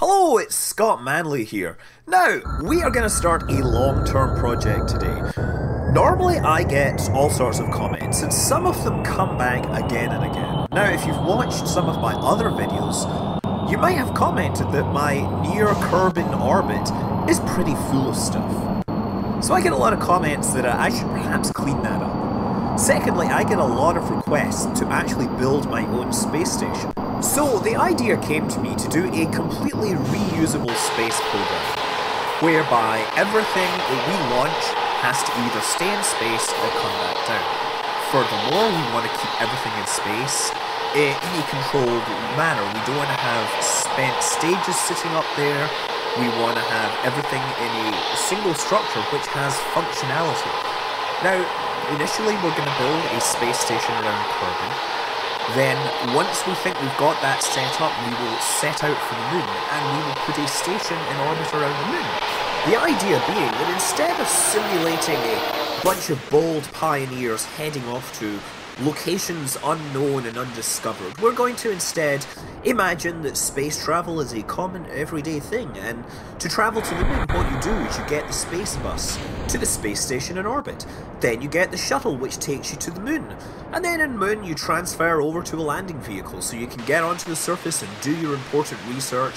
Hello, it's Scott Manley here. Now, we are going to start a long-term project today. Normally I get all sorts of comments, and some of them come back again and again. Now, if you've watched some of my other videos, you might have commented that my near-Kerbal in orbit is pretty full of stuff. So I get a lot of comments that I should perhaps clean that up. Secondly, I get a lot of requests to actually build my own space station. So the idea came to me to do a completely reusable space program, whereby everything that we launch has to either stay in space or come back down. Furthermore, we want to keep everything in space in a controlled manner. We don't want to have spent stages sitting up there. We want to have everything in a single structure which has functionality. Now, initially we're going to build a space station around Kerbal. Then, once we think we've got that set up, we will set out for the moon, and we will put a station in orbit around the moon. The idea being that instead of simulating a bunch of bold pioneers heading off to locations unknown and undiscovered, we're going to instead imagine that space travel is a common everyday thing, and to travel to the moon, what you do is you get the space bus to the space station in orbit. Then you get the shuttle, which takes you to the moon, and then in moon you transfer over to a landing vehicle so you can get onto the surface and do your important research,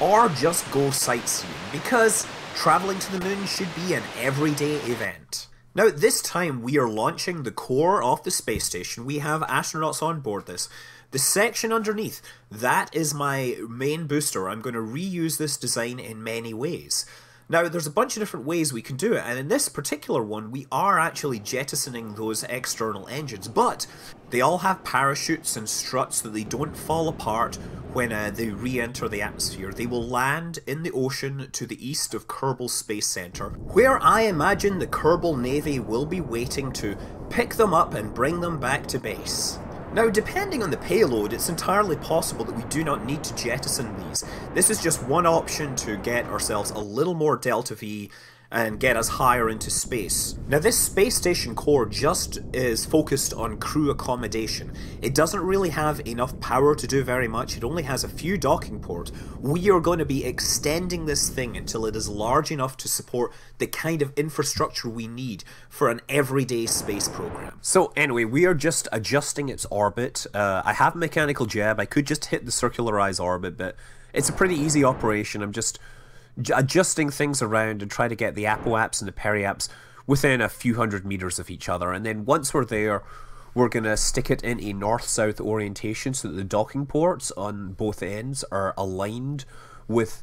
or just go sightseeing, because travelling to the moon should be an everyday event. Now, this time we are launching the core of the space station. We have astronauts on board this. The section underneath, that is my main booster. I'm going to reuse this design in many ways. Now, there's a bunch of different ways we can do it, and in this particular one, we are actually jettisoning those external engines, but they all have parachutes and struts so they don't fall apart when they re-enter the atmosphere. They will land in the ocean to the east of Kerbal Space Center, where I imagine the Kerbal Navy will be waiting to pick them up and bring them back to base. Now, depending on the payload, it's entirely possible that we do not need to jettison these. This is just one option to get ourselves a little more Delta V and get us higher into space. Now, this space station core just is focused on crew accommodation. It doesn't really have enough power to do very much. It only has a few docking ports. We are going to be extending this thing until it is large enough to support the kind of infrastructure we need for an everyday space program. So anyway, we are just adjusting its orbit. I have Mechanical Jeb. I could just hit the circularize orbit, but it's a pretty easy operation. I'm just adjusting things around and try to get the Apoapsis and the Periapsis within a few hundred meters of each other, and then once we're there we're going to stick it in a north-south orientation so that the docking ports on both ends are aligned with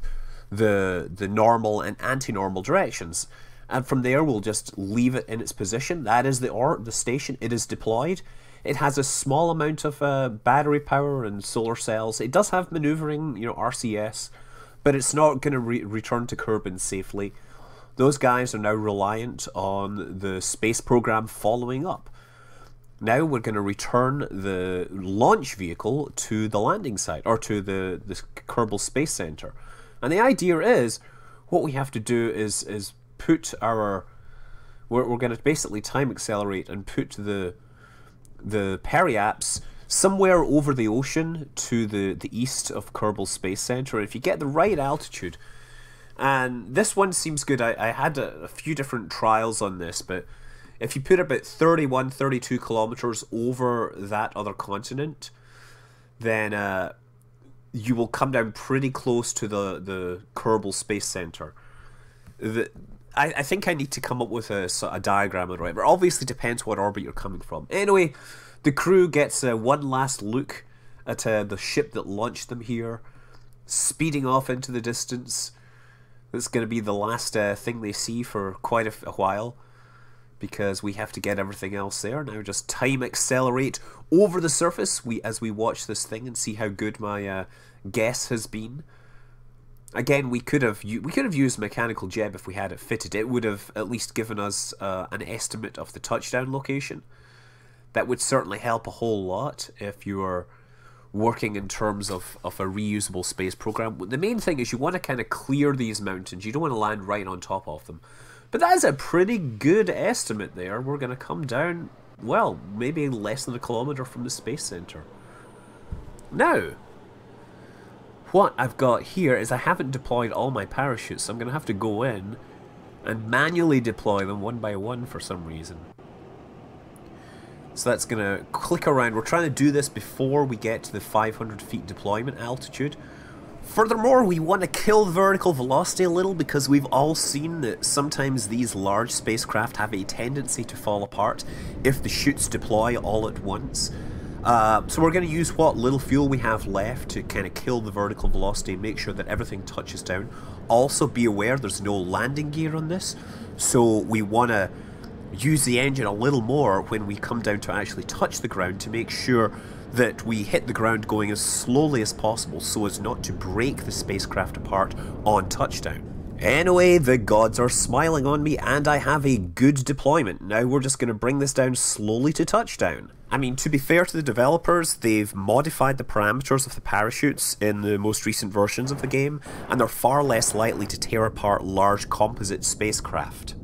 the normal and anti-normal directions, and from there we'll just leave it in its position. That is the station. It is deployed. It has a small amount of battery power and solar cells. It does have maneuvering, you know, RCS, but it's not going to return to Kerbal safely. Those guys are now reliant on the space program following up. Now we're going to return the launch vehicle to the landing site, or to the Kerbal Space Center. And the idea is, what we have to do is put our... We're going to basically time accelerate and put the Periapsis somewhere over the ocean to the east of Kerbal Space Center, if you get the right altitude. And this one seems good. I had a few different trials on this, but if you put about 31, 32 kilometers over that other continent, then you will come down pretty close to the Kerbal Space Center. I think I need to come up with a diagram, right? But obviously depends what orbit you're coming from. Anyway, the crew gets one last look at the ship that launched them here, speeding off into the distance. That's going to be the last thing they see for quite a while, because we have to get everything else there. Now just time accelerate over the surface as we watch this thing and see how good my guess has been. Again, we could have used Mechanical Jeb if we had it fitted. It would have at least given us an estimate of the touchdown location. That would certainly help a whole lot if you are working in terms of a reusable space program. The main thing is you want to kind of clear these mountains. You don't want to land right on top of them. But that is a pretty good estimate there. We're going to come down, well, maybe less than a kilometer from the space center. Now, what I've got here is I haven't deployed all my parachutes, so I'm going to have to go in and manually deploy them one by one for some reason. So that's going to click around. We're trying to do this before we get to the 500 feet deployment altitude. Furthermore, we want to kill vertical velocity a little because we've all seen that sometimes these large spacecraft have a tendency to fall apart if the chutes deploy all at once. So we're going to use what little fuel we have left to kind of kill the vertical velocity and make sure that everything touches down. Also be aware there's no landing gear on this, so we want to use the engine a little more when we come down to actually touch the ground to make sure that we hit the ground going as slowly as possible so as not to break the spacecraft apart on touchdown. Anyway, the gods are smiling on me and I have a good deployment. Now we're just going to bring this down slowly to touchdown. I mean, to be fair to the developers, they've modified the parameters of the parachutes in the most recent versions of the game, and they're far less likely to tear apart large composite spacecraft.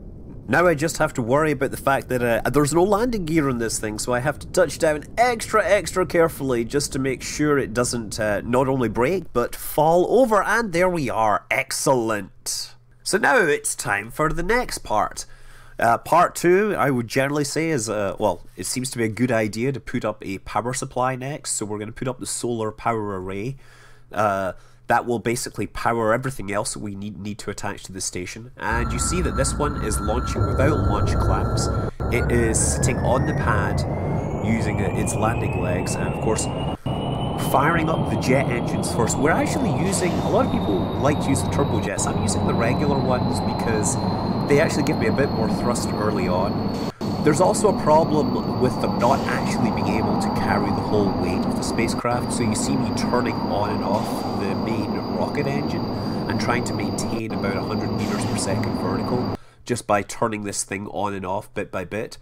Now I just have to worry about the fact that there's no landing gear on this thing, so I have to touch down extra carefully just to make sure it doesn't not only break, but fall over, and there we are. Excellent! So now it's time for the next part. Part 2, I would generally say is, well, it seems to be a good idea to put up a power supply next, so we're going to put up the solar power array. That will basically power everything else that we need to attach to the station. And you see that this one is launching without launch clamps. It is sitting on the pad using its landing legs and, of course, firing up the jet engines first. We're actually using, a lot of people like to use the turbojets. I'm using the regular ones because they actually give me a bit more thrust early on. There's also a problem with them not actually being able to carry the whole weight of the spacecraft, so you see me turning on and off the main rocket engine and trying to maintain about 100 meters per second vertical just by turning this thing on and off bit by bit.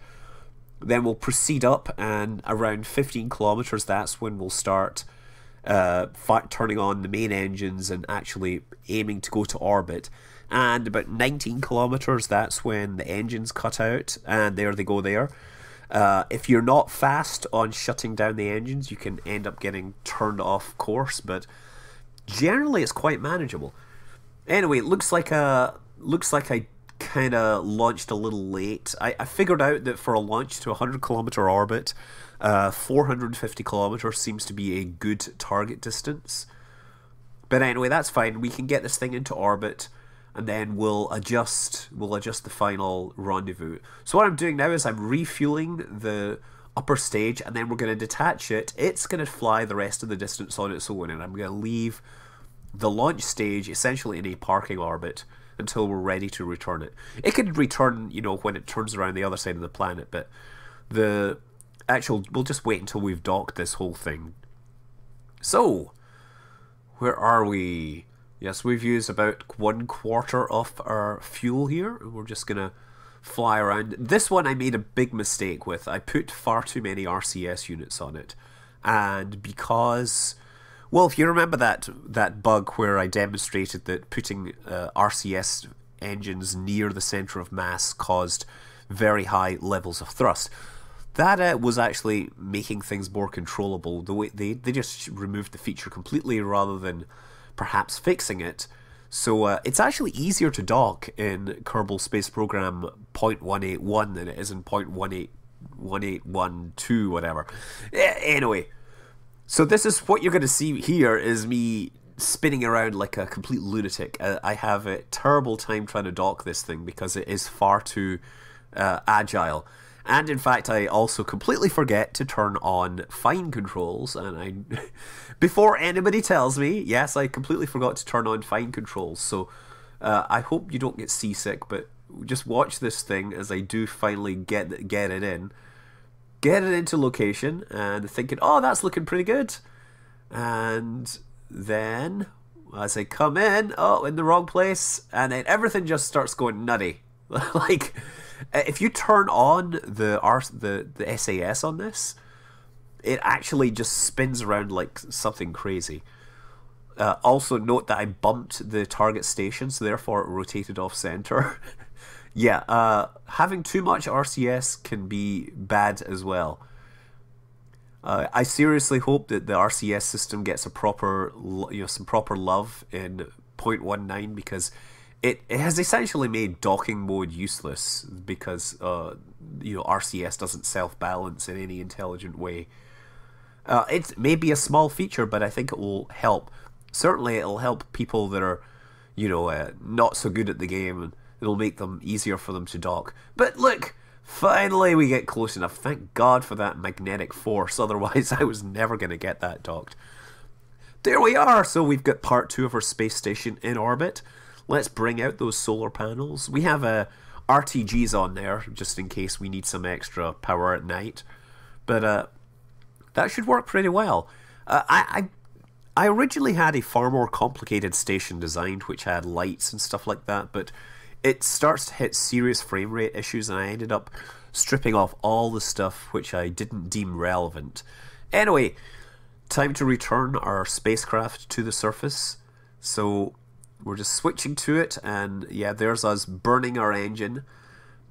Then we'll proceed up, and around 15 kilometers, that's when we'll start turning on the main engines and actually aiming to go to orbit. And about 19 kilometers, that's when the engines cut out, and there they go there. If you're not fast on shutting down the engines, you can end up getting turned off course, but generally it's quite manageable. Anyway, it looks like I kind of launched a little late. I figured out that for a launch to a 100-kilometer orbit, 450 kilometers seems to be a good target distance. But anyway, that's fine. We can get this thing into orbit, and then we'll adjust the final rendezvous. So what I'm doing now is I'm refueling the upper stage, and then we're going to detach it. It's going to fly the rest of the distance on its own, and I'm going to leave the launch stage essentially in a parking orbit until we're ready to return it. It can return, you know, when it turns around the other side of the planet, but the actual, we'll just wait until we've docked this whole thing. So, where are we? Yes, we've used about 1/4 of our fuel here. We're just going to fly around. This one I made a big mistake with. I put far too many RCS units on it. And because, well, if you remember that bug where I demonstrated that putting RCS engines near the center of mass caused very high levels of thrust, that was actually making things more controllable. The way they just removed the feature completely rather than perhaps fixing it. So it's actually easier to dock in Kerbal Space Program 0.181 than it is in 0.1812, whatever. Anyway, so this is what you're going to see here is me spinning around like a complete lunatic. I have a terrible time trying to dock this thing because it is far too agile. And in fact, I also completely forget to turn on fine controls, and before anybody tells me, yes, I completely forgot to turn on fine controls, so I hope you don't get seasick, but just watch this thing as I do finally get it into location, and thinking, oh, that's looking pretty good, and then as I come in, oh, in the wrong place, and then everything just starts going nutty, like. If you turn on the SAS on this, it actually just spins around like something crazy. Also note that I bumped the target station, so therefore it rotated off center. Yeah, having too much RCS can be bad as well. I seriously hope that the RCS system gets a proper, some proper love in 0.19, because it has essentially made docking mode useless, because RCS doesn't self-balance in any intelligent way. It may be a small feature, but I think it will help. Certainly, it'll help people that are, not so good at the game, and it'll make them easier for them to dock. But look. Finally, we get close enough. Thank God for that magnetic force, otherwise I was never going to get that docked. There we are! So we've got part 2 of our space station in orbit. Let's bring out those solar panels. We have RTGs on there, just in case we need some extra power at night. But that should work pretty well. I originally had a far more complicated station designed, which had lights and stuff like that, but it starts to hit serious frame rate issues, and I ended up stripping off all the stuff which I didn't deem relevant. Anyway, time to return our spacecraft to the surface. So we're just switching to it, and yeah, there's us burning our engine,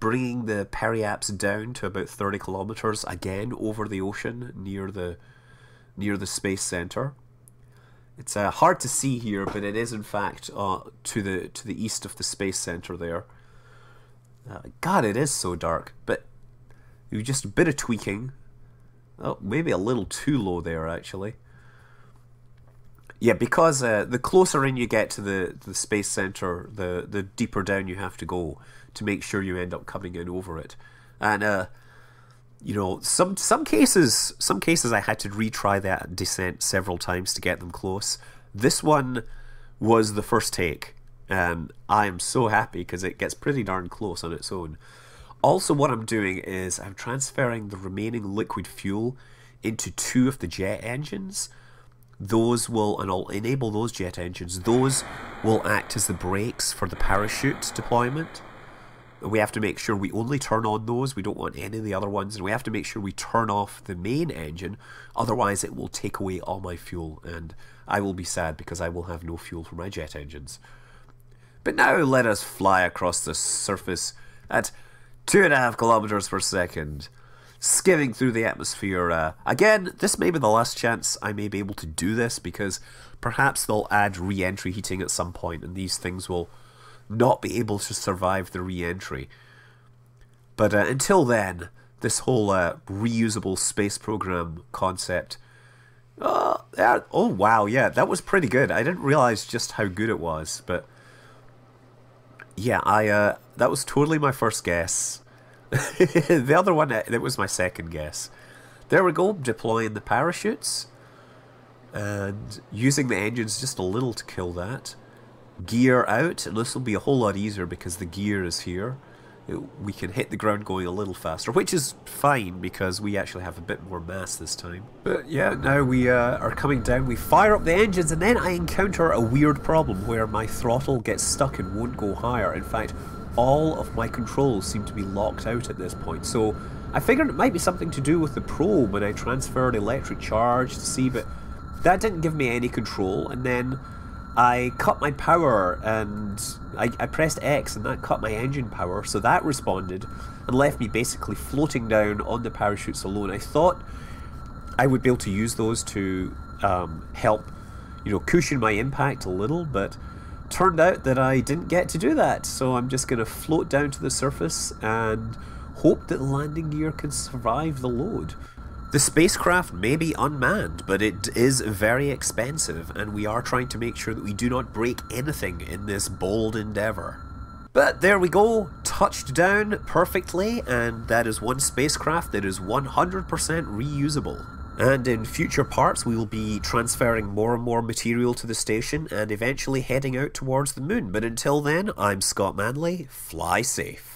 bringing the Periapsis down to about 30 kilometers again over the ocean near the space center. It's hard to see here, but it is in fact to the east of the space center there. God, it is so dark. But you just a bit of tweaking. Oh, maybe a little too low there actually. Yeah, because the closer in you get to the space center, the deeper down you have to go to make sure you end up coming in over it. And some cases I had to retry that descent several times to get them close. This one was the first take, and I'm so happy because it gets pretty darn close on its own. Also, what I'm doing is I'm transferring the remaining liquid fuel into 2 of the jet engines. Those will, and I'll enable those jet engines, those will act as the brakes for the parachute deployment. We have to make sure we only turn on those. We don't want any of the other ones, and we have to make sure we turn off the main engine, otherwise it will take away all my fuel, and I will be sad because I will have no fuel for my jet engines. But now let us fly across the surface at 2.5 kilometers per second, skimming through the atmosphere. Again, this may be the last chance I may be able to do this, because perhaps they'll add re-entry heating at some point, and these things will not be able to survive the re-entry. But until then, this whole reusable space program concept, oh wow, yeah, that was pretty good. I didn't realize just how good it was, but yeah, that was totally my first guess. The other one, that was my second guess. There we go, deploying the parachutes and using the engines just a little to kill that. Gear out, and this will be a whole lot easier because the gear is here. We can hit the ground going a little faster, which is fine because we actually have a bit more mass this time. But yeah, now we are coming down, we fire up the engines, and then I encounter a weird problem where my throttle gets stuck and won't go higher. In fact, all of my controls seem to be locked out at this point, so I figured it might be something to do with the probe, and I transferred electric charge to see, but that didn't give me any control. And then I cut my power, and I pressed X, and that cut my engine power, so that responded and left me basically floating down on the parachutes alone. I thought I would be able to use those to help, cushion my impact a little, but turned out that I didn't get to do that, so I'm just going to float down to the surface and hope that the landing gear can survive the load. The spacecraft may be unmanned, but it is very expensive, and we are trying to make sure that we do not break anything in this bold endeavour. But there we go, touched down perfectly, and that is one spacecraft that is 100% reusable. And in future parts we will be transferring more and more material to the station and eventually heading out towards the moon. But until then, I'm Scott Manley, fly safe.